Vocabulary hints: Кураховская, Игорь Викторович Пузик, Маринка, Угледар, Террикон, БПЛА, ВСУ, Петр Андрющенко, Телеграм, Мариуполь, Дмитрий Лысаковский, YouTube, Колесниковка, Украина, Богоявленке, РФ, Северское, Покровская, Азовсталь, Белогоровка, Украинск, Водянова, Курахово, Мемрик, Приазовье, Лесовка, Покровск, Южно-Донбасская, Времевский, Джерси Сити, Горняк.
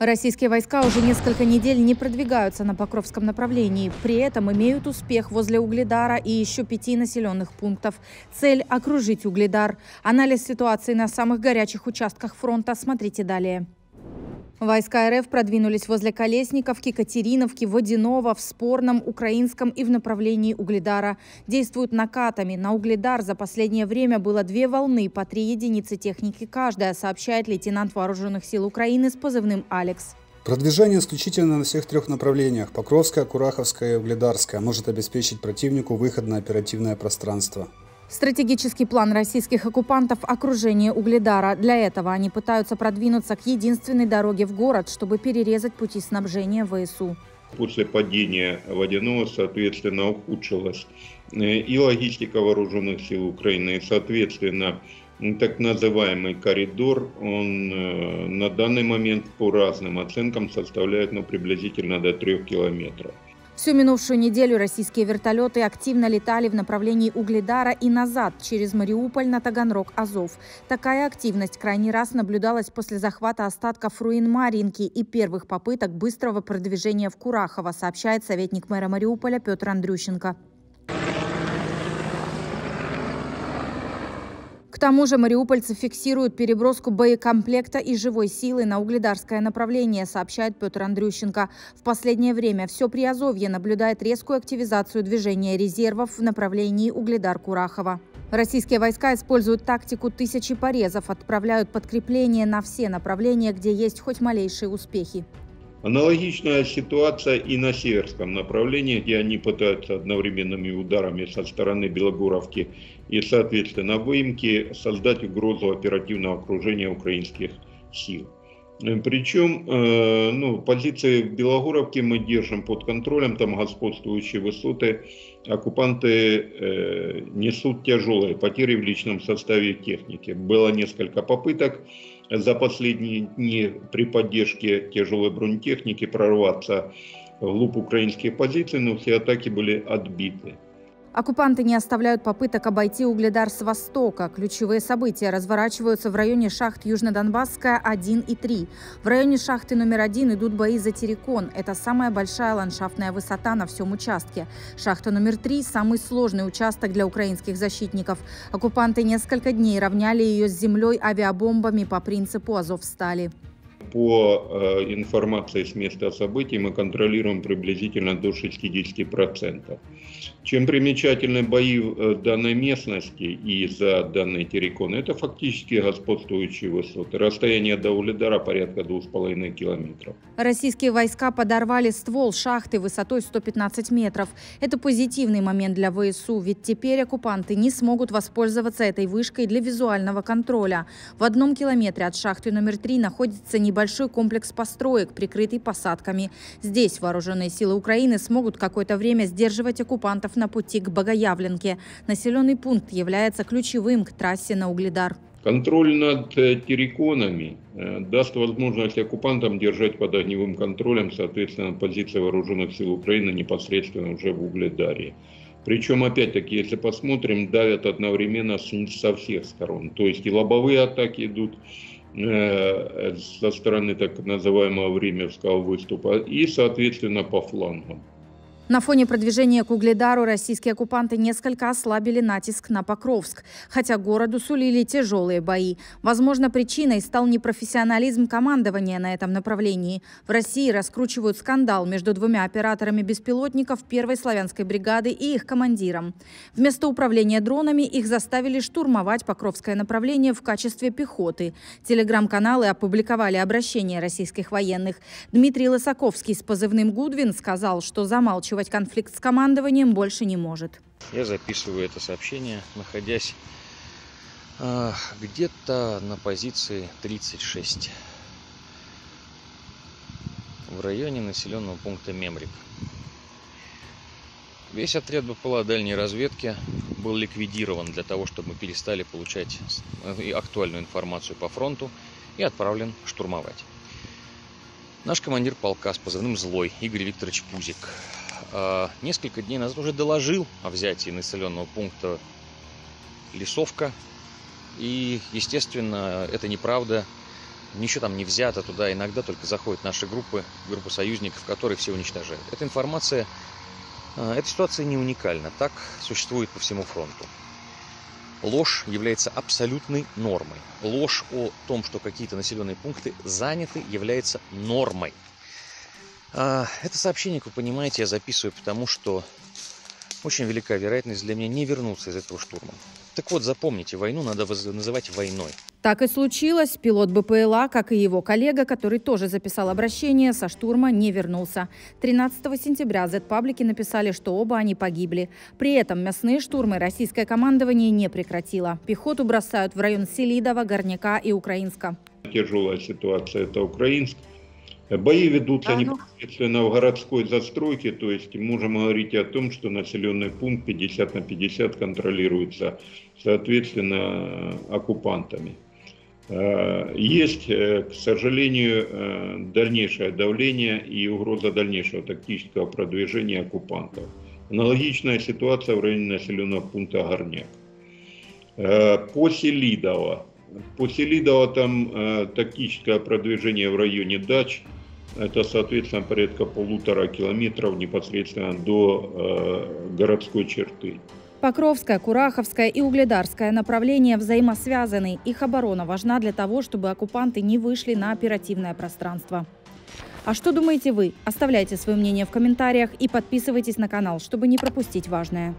Российские войска уже несколько недель не продвигаются на Покровском направлении. При этом имеют успех возле Угледара и еще 5 населенных пунктов. Цель – окружить Угледар. Анализ ситуации на самых горячих участках фронта смотрите далее. Войска РФ продвинулись возле Колесниковки, Катериновки, Водянова, в Спорном, Украинском и в направлении Угледара. Действуют накатами. На Угледар за последнее время было 2 волны по 3 единицы техники каждая, сообщает лейтенант Вооруженных сил Украины с позывным «Алекс». Продвижение исключительно на всех 3 направлениях – Покровская, Кураховская и Угледарская – может обеспечить противнику выход на оперативное пространство. Стратегический план российских оккупантов – окружение Угледара. Для этого они пытаются продвинуться к единственной дороге в город, чтобы перерезать пути снабжения ВСУ. После падения Водянова, соответственно, ухудшилась и логистика вооруженных сил Украины, и, соответственно, так называемый коридор, он на данный момент по разным оценкам составляет приблизительно до 3 километров. Всю минувшую неделю российские вертолеты активно летали в направлении Угледара и назад через Мариуполь на Таганрог-Азов. Такая активность крайний раз наблюдалась после захвата остатков руин Маринки и первых попыток быстрого продвижения в Курахово, сообщает советник мэра Мариуполя Петр Андрющенко. К тому же мариупольцы фиксируют переброску боекомплекта и живой силы на угледарское направление, сообщает Петр Андрющенко. В последнее время все Приазовье наблюдает резкую активизацию движения резервов в направлении Угледар-Курахово. Российские войска используют тактику тысячи порезов, отправляют подкрепления на все направления, где есть хоть малейшие успехи. Аналогичная ситуация и на Северском направлении, где они пытаются одновременными ударами со стороны Белогоровки и, соответственно, выемки создать угрозу оперативного окружения украинских сил. Причем позиции в Белогоровке мы держим под контролем, там господствующие высоты. Оккупанты несут тяжелые потери в личном составе техники. Было несколько попыток за последние дни при поддержке тяжелой бронетехники прорваться вглубь украинских позиций, но все атаки были отбиты. Оккупанты не оставляют попыток обойти Угледар с востока. Ключевые события разворачиваются в районе шахт Южно-Донбасская 1 и 3. В районе шахты номер 1 идут бои за Террикон. Это самая большая ландшафтная высота на всем участке. Шахта номер 3 – самый сложный участок для украинских защитников. Оккупанты несколько дней равняли ее с землей авиабомбами по принципу Азовстали. По информации с места событий мы контролируем приблизительно до 60%. Чем примечательны бои в данной местности и за данный террикон, это фактически господствующие высоты. Расстояние до Угледара порядка 2,5 километров. Российские войска подорвали ствол шахты высотой 115 метров. Это позитивный момент для ВСУ, ведь теперь оккупанты не смогут воспользоваться этой вышкой для визуального контроля. В 1 километре от шахты номер 3 находится небольшой комплекс построек, прикрытый посадками. Здесь вооруженные силы Украины смогут какое-то время сдерживать оккупантов на пути к Богоявленке. Населенный пункт является ключевым к трассе на Угледар. Контроль над терриконами даст возможность оккупантам держать под огневым контролем, соответственно, позиции вооруженных сил Украины непосредственно уже в Угледаре. Причем, опять-таки, если посмотрим, давят одновременно со всех сторон. То есть и лобовые атаки идут со стороны так называемого Времевского выступа и, соответственно, по флангам. На фоне продвижения к Угледару российские оккупанты несколько ослабили натиск на Покровск, хотя городу сулили тяжелые бои. Возможно, причиной стал непрофессионализм командования на этом направлении. В России раскручивают скандал между 2 операторами беспилотников 1-й славянской бригады и их командиром. Вместо управления дронами их заставили штурмовать Покровское направление в качестве пехоты. Телеграм-каналы опубликовали обращение российских военных. Дмитрий Лысаковский с позывным «Гудвин» сказал, что замалчивает конфликт с командованием больше не может. Я записываю это сообщение, находясь где-то на позиции 36 в районе населенного пункта Мемрик. Весь отряд БПЛА дальней разведки был ликвидирован для того, чтобы мы перестали получать актуальную информацию по фронту, и отправлен штурмовать. Наш командир полка с позывным «Злой» Игорь Викторович Пузик несколько дней назад уже доложил о взятии населенного пункта Лесовка. И, естественно, это неправда. ничего там не взято, туда иногда только заходят наши группы союзников, которые все уничтожают. Эта информация, эта ситуация не уникальна, так существует по всему фронту. Ложь является абсолютной нормой. Ложь о том, что какие-то населенные пункты заняты, является нормой. Это сообщение, как вы понимаете, я записываю, потому что очень велика вероятность для меня не вернуться из этого штурма. Так вот, запомните, войну надо называть войной. Так и случилось. Пилот БПЛА, как и его коллега, который тоже записал обращение, со штурма не вернулся. 13 сентября Z-паблики написали, что оба они погибли. При этом мясные штурмы российское командование не прекратило. Пехоту бросают в район Селидово, Горняка и Украинска. Тяжелая ситуация – это Украинск. Бои ведутся непосредственно в городской застройке, то есть можем говорить о том, что населенный пункт 50/50 контролируется, соответственно, оккупантами. Есть, к сожалению, дальнейшее давление и угроза дальнейшего тактического продвижения оккупантов. Аналогичная ситуация в районе населенного пункта Горняк. По Селидово там тактическое продвижение в районе дач. Это, соответственно, порядка 1,5 километра непосредственно до городской черты. Покровская, Кураховская и Угледарское направления взаимосвязаны. Их оборона важна для того, чтобы оккупанты не вышли на оперативное пространство. А что думаете вы? Оставляйте свое мнение в комментариях и подписывайтесь на канал, чтобы не пропустить важное.